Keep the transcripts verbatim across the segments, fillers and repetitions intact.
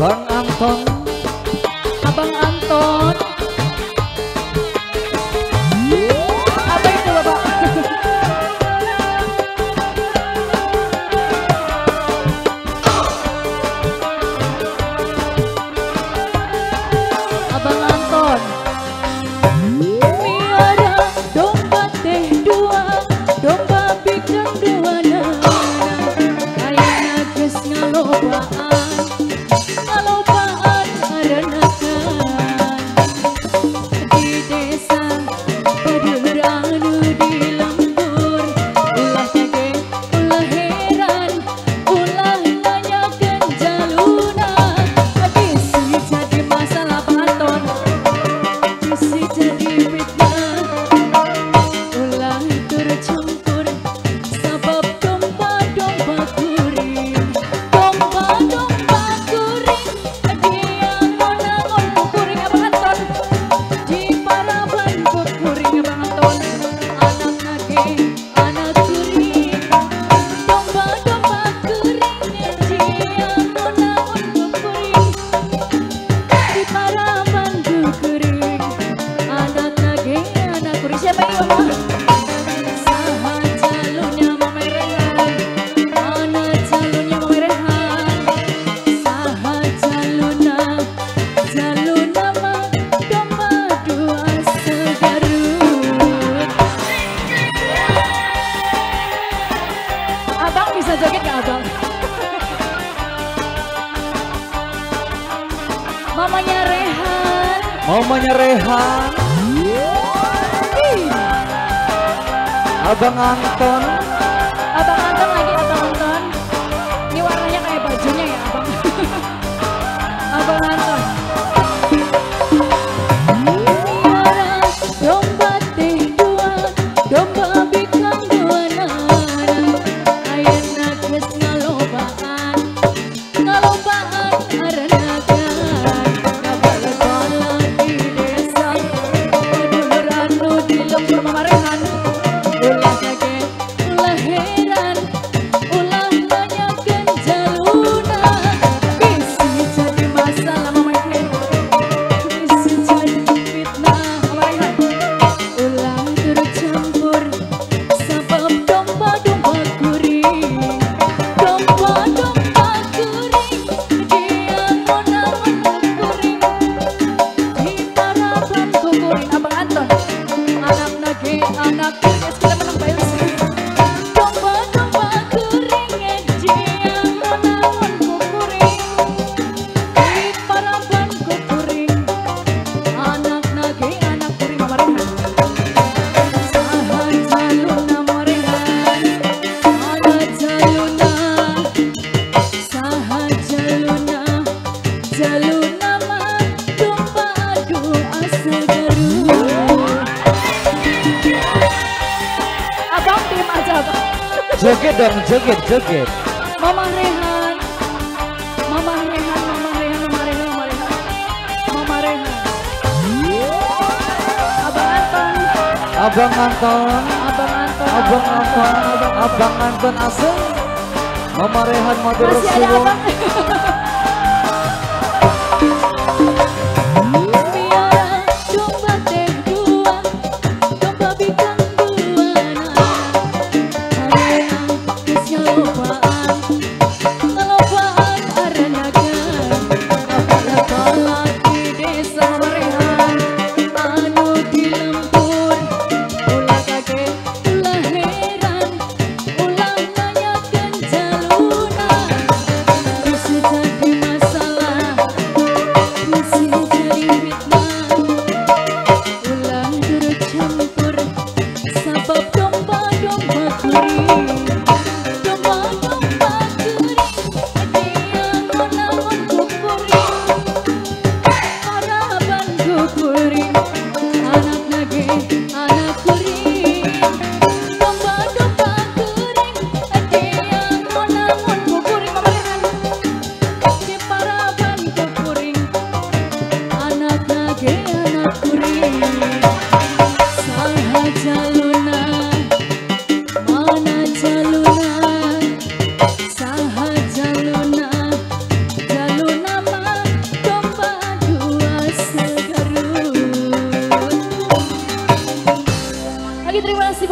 Abang Anton, Abang Anton. Apa itu Bapak? Abang Anton. Miara domba teh dua, domba bidang dua na. Kayaknya kes ngalobaan. Mamanya Rehan, Mamanya Rehan, Abang Anton, Abang Anton lagi Abang Anton, ini warnanya kayak bajunya ya Abang, Abang Anton. Domba teh dua, domba bidang dua nana, ayana geus ngalobaan, ngalobaan arena. Joget dong, joget, joget. Mama Rehan, Mama Rehan, Mama Rehan, Mama Rehan, Mama Rehan, Mama Rehan. Abang Anton, Abang Anton, Abang Anton, Abang Anton, Abang Anton asem. Mama Rehan matur suwun. Terima kasih.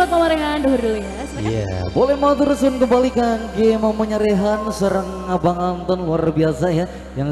sapa Rehan dulu dulu ya. Iya, yeah. Boleh mau terusun kembalikan game momennya Rehan serang Abang Anton luar biasa ya yang